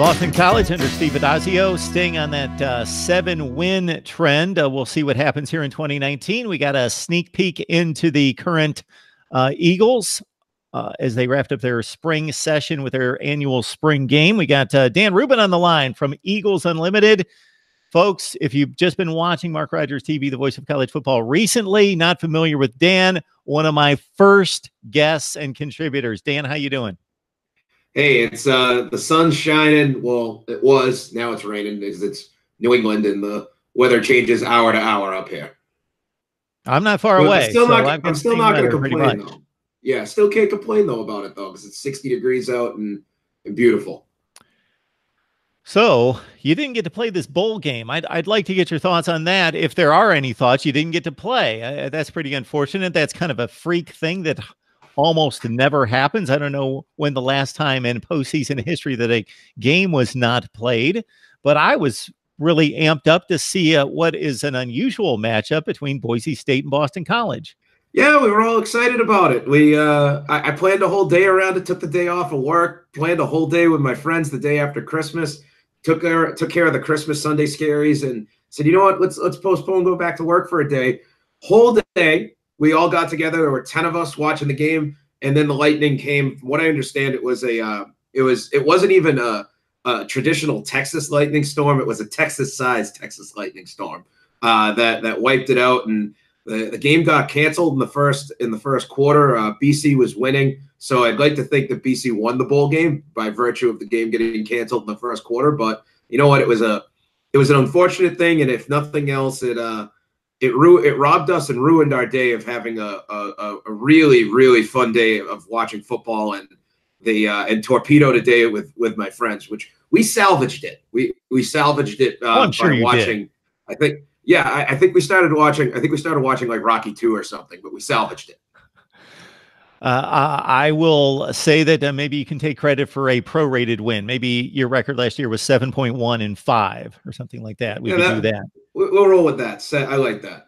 Boston College under Steve Addazio staying on that 7-win trend. We'll see what happens here in 2019. We got a sneak peek into the current Eagles as they wrapped up their spring session with their annual spring game. We got Dan Rubin on the line from Eagles Unlimited. Folks, if you've just been watching Mark Rogers TV, the voice of college football recently, not familiar with Dan, one of my first guests and contributors. Dan, how you doing? Hey, it's the sun's shining. Well, it was. Now it's raining because it's New England and the weather changes hour to hour up here. I'm not far away. I'm still not going to complain, though. Yeah, still can't complain, though, about it, though, because it's 60 degrees out and beautiful. So you didn't get to play this bowl game. I'd like to get your thoughts on that. If there are any thoughts, you didn't get to play. That's pretty unfortunate. That's kind of a freak thing that almost never happens. I don't know when the last time in postseason history that a game was not played, but I was really amped up to see what is an unusual matchup between Boise State and Boston College. Yeah, we were all excited about it. We I planned a whole day around it, took the day off of work, planned a whole day with my friends the day after Christmas, took care of the Christmas Sunday scaries and said, you know what, let's postpone, go back to work for a day. Whole day. We all got together. There were 10 of us watching the game, and then the lightning came. From what I understand, it was it wasn't even a traditional Texas lightning storm. It was a Texas-sized Texas lightning storm that wiped it out, and the game got canceled in the first quarter. BC was winning, so I'd like to think that BC won the bowl game by virtue of the game getting canceled in the first quarter. But you know what? It was an unfortunate thing, and if nothing else, it robbed us and ruined our day of having a really, really fun day of watching football, and and torpedoed a day with my friends, which we salvaged it. We salvaged it by watching. I think, yeah, I think we started watching. I think we started watching like Rocky II or something, but we salvaged it. I will say that maybe you can take credit for a prorated win. Maybe your record last year was 7.1-5 or something like that. We could do that. We'll roll with that. I like that.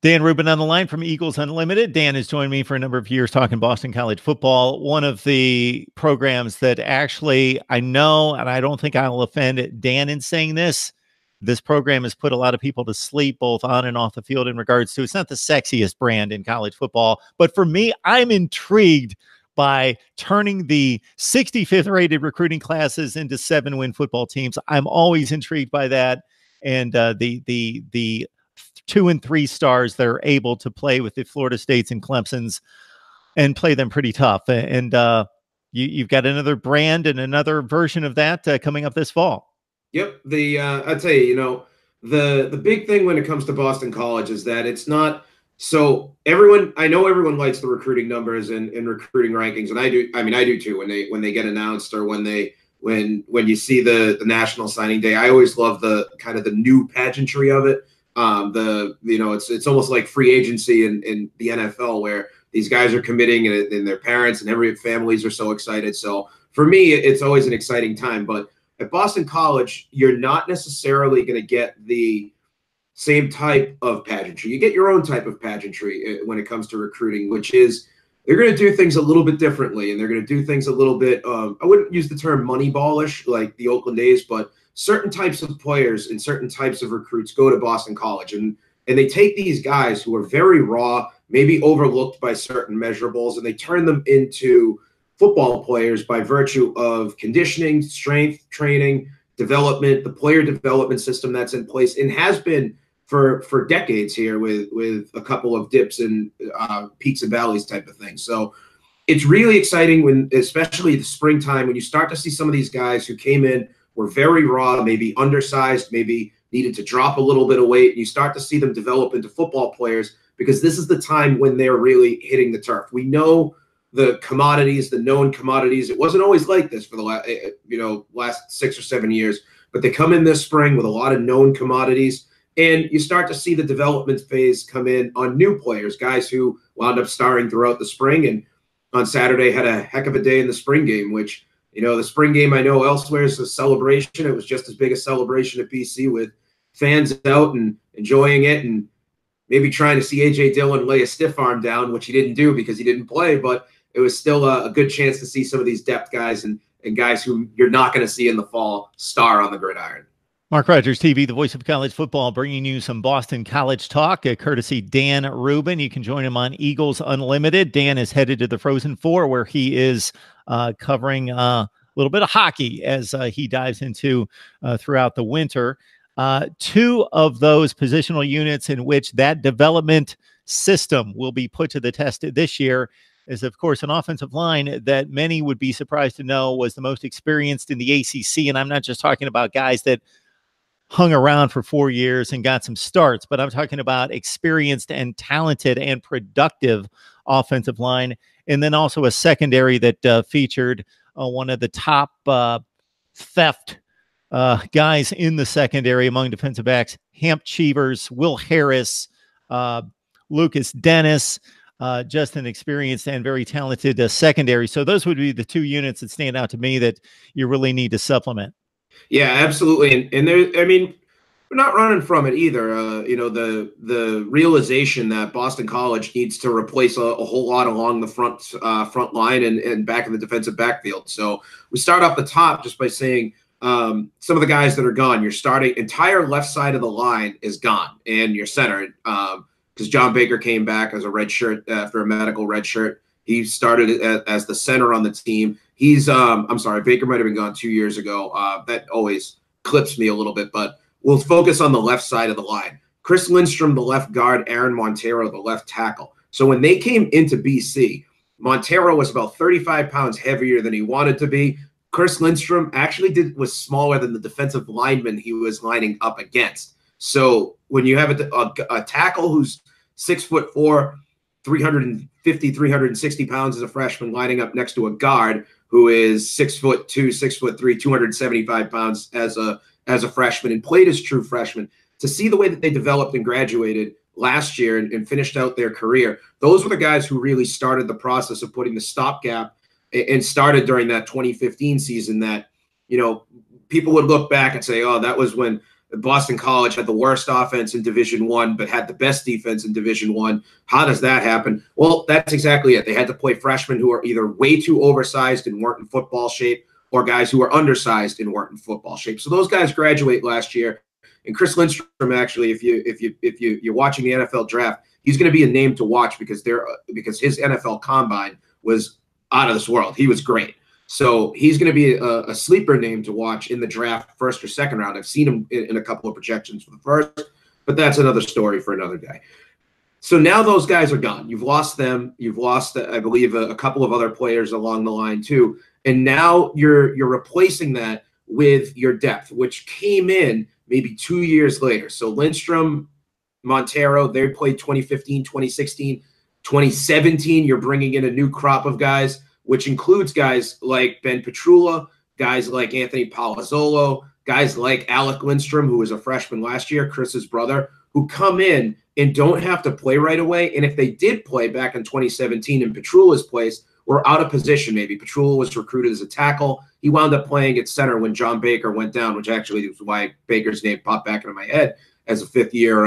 Dan Rubin on the line from Eagles Unlimited. Dan has joined me for a number of years talking Boston College football. One of the programs that actually I know, and I don't think I'll offend Dan in saying this, this program has put a lot of people to sleep, both on and off the field, in regards to it's not the sexiest brand in college football. But for me, I'm intrigued by turning the 65th rated recruiting classes into 7-win football teams. I'm always intrigued by that. And the 2- and 3- stars that are able to play with the Florida States and Clemsons and play them pretty tough. And you've got another brand and another version of that coming up this fall. Yep. I'll tell you, you know, the big thing when it comes to Boston College is that it's not so everyone. I know everyone likes the recruiting numbers and recruiting rankings. And I do. I mean, I do, too. When they get announced or when you see the national signing day, I always love the kind of the new pageantry of it. You know, it's almost like free agency in the NFL where these guys are committing and their parents and every families are so excited. So for me, it's always an exciting time. But at Boston College, you're not necessarily going to get the same type of pageantry. You get your own type of pageantry when it comes to recruiting, which is they're going to do things a little bit differently, and they're going to do things a little bit I wouldn't use the term moneyballish like the Oakland A's, but certain types of players and certain types of recruits go to Boston College, and they take these guys who are very raw, maybe overlooked by certain measurables, and they turn them into – football players by virtue of conditioning, strength, training, development, the player development system that's in place and has been for decades here with a couple of dips and peaks and valleys type of thing. So it's really exciting when, especially the springtime, when you start to see some of these guys who came in were very raw, maybe undersized, maybe needed to drop a little bit of weight, and you start to see them develop into football players because this is the time when they're really hitting the turf. We know the commodities, the known commodities. It wasn't always like this for the last 6 or 7 years, but they come in this spring with a lot of known commodities, and you start to see the development phase come in on new players, guys who wound up starring throughout the spring, and on Saturday had a heck of a day in the spring game, which, you know, the spring game I know elsewhere is a celebration. It was just as big a celebration at BC with fans out and enjoying it and maybe trying to see A.J. Dillon lay a stiff arm down, which he didn't do because he didn't play, but it was still a good chance to see some of these depth guys and and guys who you're not going to see in the fall star on the gridiron. Mark Rogers TV, the voice of college football, bringing you some Boston College talk, courtesy Dan Rubin. You can join him on Eagles Unlimited. Dan is headed to the Frozen Four, where he is covering a little bit of hockey as he dives into throughout the winter. Two of those positional units in which that development system will be put to the test this year is, of course, an offensive line that many would be surprised to know was the most experienced in the ACC. And I'm not just talking about guys that hung around for 4 years and got some starts, but I'm talking about experienced and talented and productive offensive line. And then also a secondary that featured one of the top theft guys in the secondary among defensive backs, Hamp Cheevers, Will Harris, Lucas Dennis, just an experienced and very talented secondary. So those would be the two units that stand out to me that you really need to supplement. Yeah, absolutely. And there, I mean, we're not running from it either. You know, the realization that Boston College needs to replace a whole lot along the front line and back in the defensive backfield. So we start off the top just by saying some of the guys that are gone. Your starting entire left side of the line is gone, and your center, because John Baker came back as a red shirt after a medical red shirt. He started as the center on the team. He's, I'm sorry, Baker might have been gone 2 years ago. That always clips me a little bit, but we'll focus on the left side of the line. Chris Lindstrom, the left guard, Aaron Montero, the left tackle. So when they came into BC, Montero was about 35 pounds heavier than he wanted to be. Chris Lindstrom actually was smaller than the defensive lineman he was lining up against. So when you have a tackle who's 6'4", 350, 360 pounds as a freshman lining up next to a guard who is 6'2", 6'3", 275 pounds as a freshman and played as true freshman. To see the way that they developed and graduated last year and finished out their career, those were the guys who really started the process of putting the stopgap and started during that 2015 season that, you know, people would look back and say, oh, that was when Boston College had the worst offense in Division I, but had the best defense in Division I. How does that happen? Well, that's exactly it. They had to play freshmen who are either way too oversized and weren't in football shape, or guys who are undersized and weren't in football shape. So those guys graduate last year. And Chris Lindstrom, actually, if you're watching the NFL draft, he's going to be a name to watch because his NFL combine was out of this world. He was great. So he's going to be a sleeper name to watch in the draft, first or second round. I've seen him in a couple of projections for the first, but that's another story for another day. So now those guys are gone. You've lost them. You've lost, I believe, a couple of other players along the line too. And now you're replacing that with your depth, which came in maybe 2 years later. So Lindstrom, Montero, they played 2015, 2016, 2017. You're bringing in a new crop of guys, which includes guys like Ben Petrula, guys like Anthony Palazzolo, guys like Alec Lindstrom, who was a freshman last year, Chris's brother, who come in and don't have to play right away. And if they did play back in 2017 in Petrula's place, were out of position maybe. Petrula was recruited as a tackle. He wound up playing at center when John Baker went down, which actually was why Baker's name popped back into my head as a fifth-year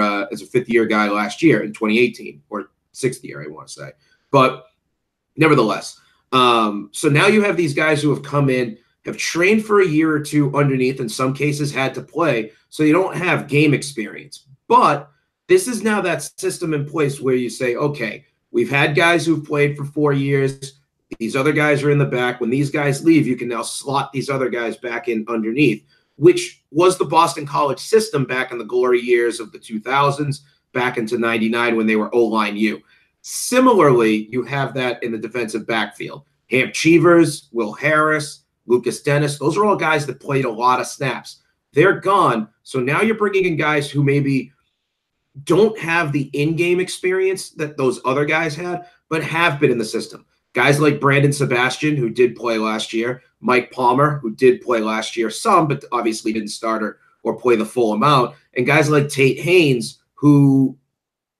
guy last year in 2018, or sixth year, I want to say. But nevertheless, so now you have these guys who have come in, have trained for a year or two underneath, in some cases had to play, so you don't have game experience. But this is now that system in place where you say, okay, we've had guys who've played for 4 years. These other guys are in the back. When these guys leave, you can now slot these other guys back in underneath, which was the Boston College system back in the glory years of the 2000s, back into 99 when they were O-line U. Similarly, you have that in the defensive backfield. Hamp Cheevers, Will Harris, Lucas Dennis, those are all guys that played a lot of snaps. They're gone, so now you're bringing in guys who maybe don't have the in-game experience that those other guys had, but have been in the system. Guys like Brandon Sebastian, who did play last year, Mike Palmer, who did play last year some, but obviously didn't start or play the full amount, and guys like Tate Haynes, who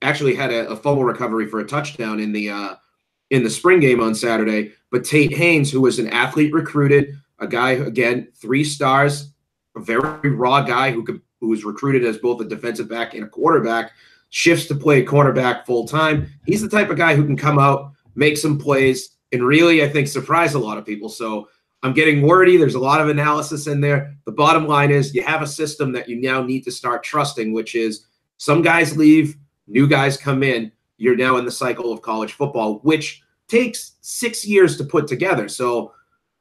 actually had a fumble recovery for a touchdown in the spring game on Saturday. But Tate Haynes, who was an athlete recruited, a guy, again, 3 stars, a very raw guy who was recruited as both a defensive back and a quarterback, shifts to play cornerback full-time. He's the type of guy who can come out, make some plays, and really, I think, surprise a lot of people. So I'm getting wordy. There's a lot of analysis in there. The bottom line is you have a system that you now need to start trusting, which is some guys leave, new guys come in. You're now in the cycle of college football, which takes 6 years to put together. So,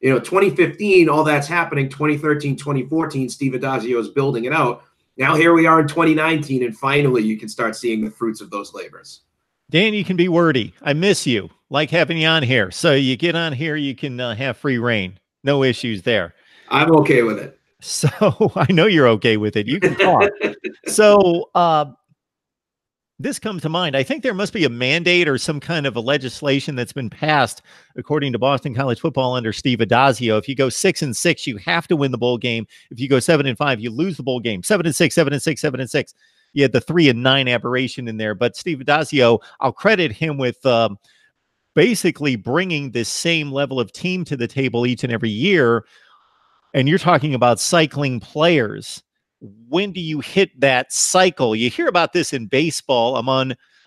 2015, all that's happening. 2013, 2014, Steve Addazio is building it out. Now here we are in 2019, and finally you can start seeing the fruits of those labors. Dan, you can be wordy. I miss you. Like having you on here. So you get on here, you can have free reign. No issues there. I'm okay with it. So I know you're okay with it. You can talk. So this comes to mind. I think there must be a mandate or some kind of a legislation that's been passed, according to Boston College football under Steve Addazio. If you go 6-6, you have to win the bowl game. If you go 7-5, you lose the bowl game. 7-6, 7-6, 7-6. You had the 3-9 aberration in there. But Steve Addazio, I'll credit him with basically bringing this same level of team to the table each and every year. And you're talking about cycling players. When do you hit that cycle? You hear about this in baseball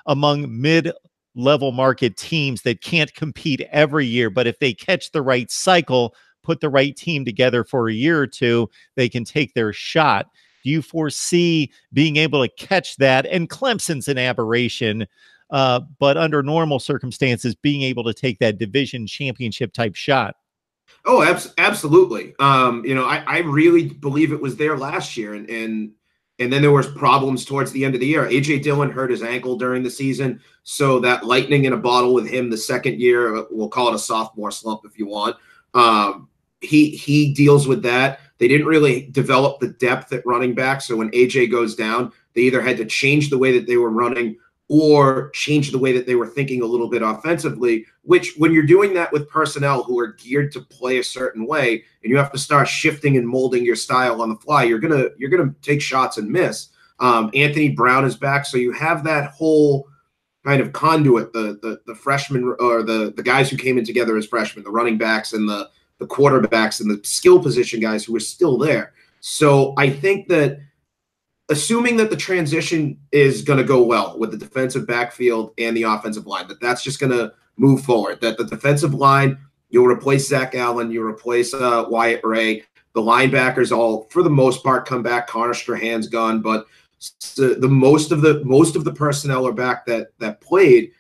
among mid-level market teams that can't compete every year. But if they catch the right cycle, put the right team together for a year or two, they can take their shot. Do you foresee being able to catch that? And Clemson's an aberration. But under normal circumstances, being able to take that division championship type shot. Oh, absolutely. I really believe it was there last year. And then there was problems towards the end of the year. A.J. Dillon hurt his ankle during the season. So that lightning in a bottle with him the second year, we'll call it a sophomore slump if you want. He deals with that. They didn't really develop the depth at running back. So when A.J. goes down, they either had to change the way that they were running or change the way that they were thinking a little bit offensively, which when you're doing that with personnel who are geared to play a certain way and you have to start shifting and molding your style on the fly, you're gonna take shots and miss. Anthony Brown is back, so you have that whole kind of conduit, the freshmen or the guys who came in together as freshmen, the running backs and the quarterbacks and the skill position guys who are still there. So I think that assuming that the transition is going to go well with the defensive backfield and the offensive line, that's just going to move forward, that the defensive line, you'll replace Zach Allen, you'll replace Wyatt Ray. The linebackers all, for the most part, come back. Connor Strahan's gone, but most of the personnel are back that played.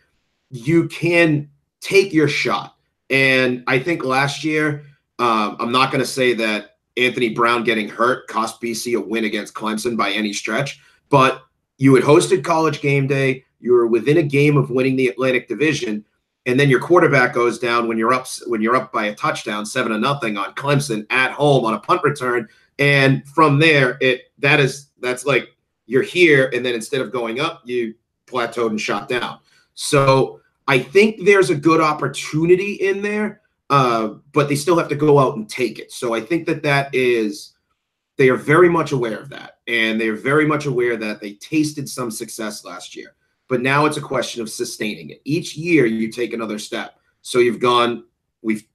You can take your shot. And I think last year, I'm not going to say that Anthony Brown getting hurt cost BC a win against Clemson by any stretch, but you had hosted College Game Day. You were within a game of winning the Atlantic Division, and then your quarterback goes down when you're up by a touchdown, 7-0 on Clemson at home on a punt return. And from there, that's like you're here, and then instead of going up, you plateaued and shot down. So I think there's a good opportunity in there. But they still have to go out and take it. So I think they are very much aware of that. And they are very much aware that they tasted some success last year. But now it's a question of sustaining it. Each year you take another step. So you've gone, we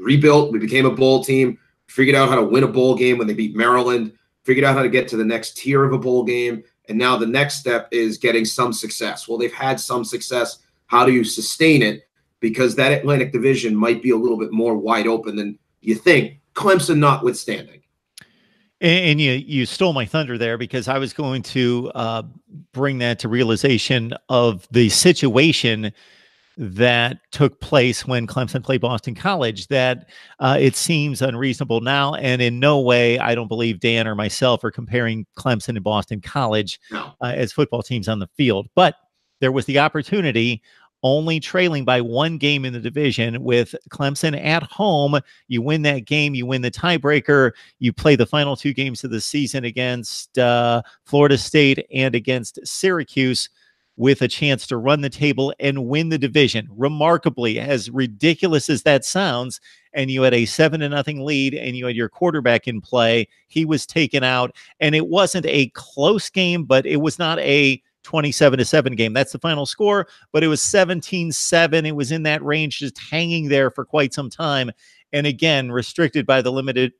rebuilt, we became a bowl team, figured out how to win a bowl game when they beat Maryland, figured out how to get to the next tier of a bowl game. And now the next step is getting some success. Well, they've had some success. How do you sustain it? Because that Atlantic Division might be a little bit more wide open than you think, Clemson notwithstanding. And you stole my thunder there, because I was going to bring that to realization of the situation that took place when Clemson played Boston College, that it seems unreasonable now. And in no way, I don't believe Dan or myself are comparing Clemson and Boston College as football teams on the field. But there was the opportunity, only trailing by one game in the division with Clemson at home. You win that game. You win the tiebreaker. You play the final two games of the season against Florida State and against Syracuse with a chance to run the table and win the division. Remarkably, as ridiculous as that sounds, and you had a 7-0 lead and you had your quarterback in play. He was taken out, and it wasn't a close game, but it was not a 27-7 game. That's the final score, but it was 17-7. It was in that range, just hanging there for quite some time. And again, restricted by the limited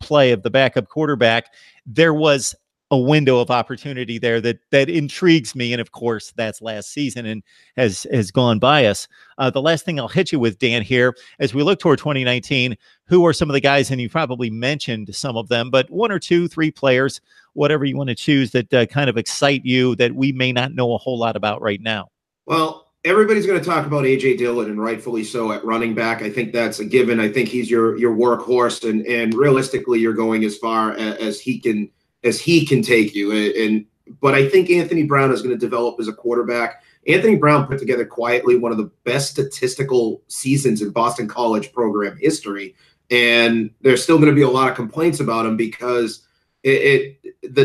play of the backup quarterback. There was a window of opportunity there that intrigues me. And of course, that's last season and has gone by us. The last thing I'll hit you with, Dan, here, as we look toward 2019, who are some of the guys, and you probably mentioned some of them, but one or two, three players, whatever you want to choose, that kind of excite you that we may not know a whole lot about right now? Well, everybody's going to talk about A.J. Dillon, and rightfully so, at running back. I think that's a given. I think he's your workhorse, and realistically, you're going as far as he can take you. But I think Anthony Brown is going to develop as a quarterback. Anthony Brown put together quietly one of the best statistical seasons in Boston College program history, and there's still going to be a lot of complaints about him because the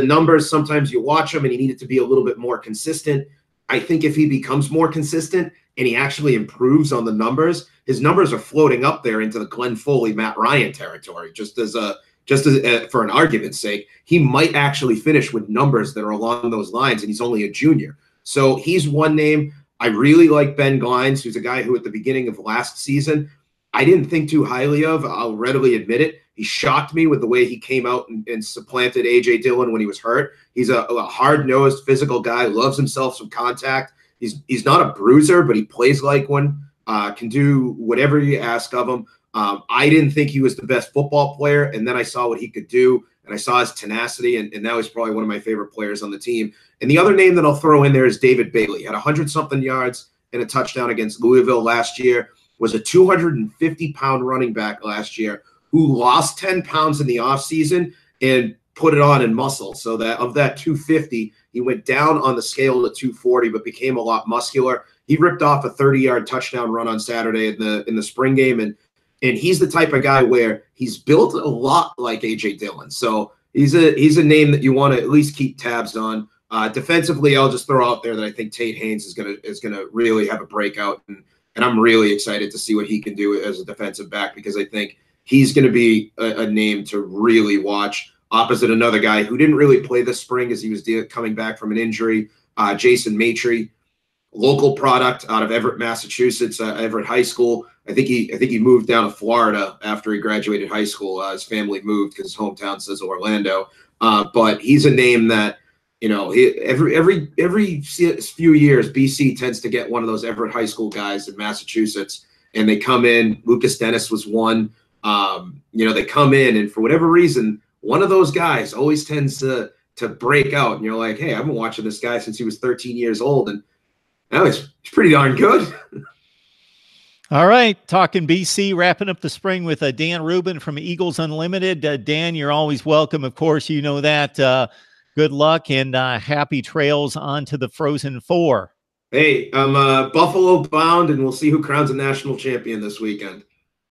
numbers, sometimes you watch them, and he needed to be a little bit more consistent. I think if he becomes more consistent and he actually improves on the numbers, his numbers are floating up there into the Glenn Foley, Matt Ryan territory. Just as for an argument's sake, he might actually finish with numbers that are along those lines, and he's only a junior. So he's one name. I really like Ben Glines, who's a guy who at the beginning of last season, I didn't think too highly of. I'll readily admit it. He shocked me with the way he came out and supplanted A.J. Dillon when he was hurt. He's a hard-nosed, physical guy, loves himself some contact. He's not a bruiser, but he plays like one, can do whatever you ask of him. I didn't think he was the best football player, and then I saw what he could do, and I saw his tenacity, and now he's probably one of my favorite players on the team. And the other name that I'll throw in there is David Bailey. Had 100-something yards and a touchdown against Louisville last year. Was a 250-pound running back last year who lost 10 pounds in the offseason and put it on in muscle. So that of that 250, he went down on the scale to 240, but became a lot muscular. He ripped off a 30-yard touchdown run on Saturday in the spring game, and he's the type of guy where he's built a lot like A.J. Dillon. So he's a name that you want to at least keep tabs on. Defensively, I'll just throw out there that I think Tate Haynes is gonna really have a breakout, and I'm really excited to see what he can do as a defensive back, because I think he's going to be a name to really watch opposite another guy who didn't really play this spring as he was coming back from an injury, Jason Matry, local product out of Everett, Massachusetts, Everett High School. I think he moved down to Florida after he graduated high school. His family moved because his hometown says Orlando. But he's a name that, you know, every few years, BC tends to get one of those Everett High School guys in Massachusetts, and they come in. Lucas Dennis was one. You know, they come in, and for whatever reason, one of those guys always tends to break out, and you're like, hey, I've been watching this guy since he was 13 years old, and now he's pretty darn good. All right. Talking BC, wrapping up the spring with Dan Rubin from Eagles Unlimited. Dan, you're always welcome. Of course, you know that. Good luck and happy trails onto the Frozen Four. Hey, I'm Buffalo bound, and we'll see who crowns a national champion this weekend.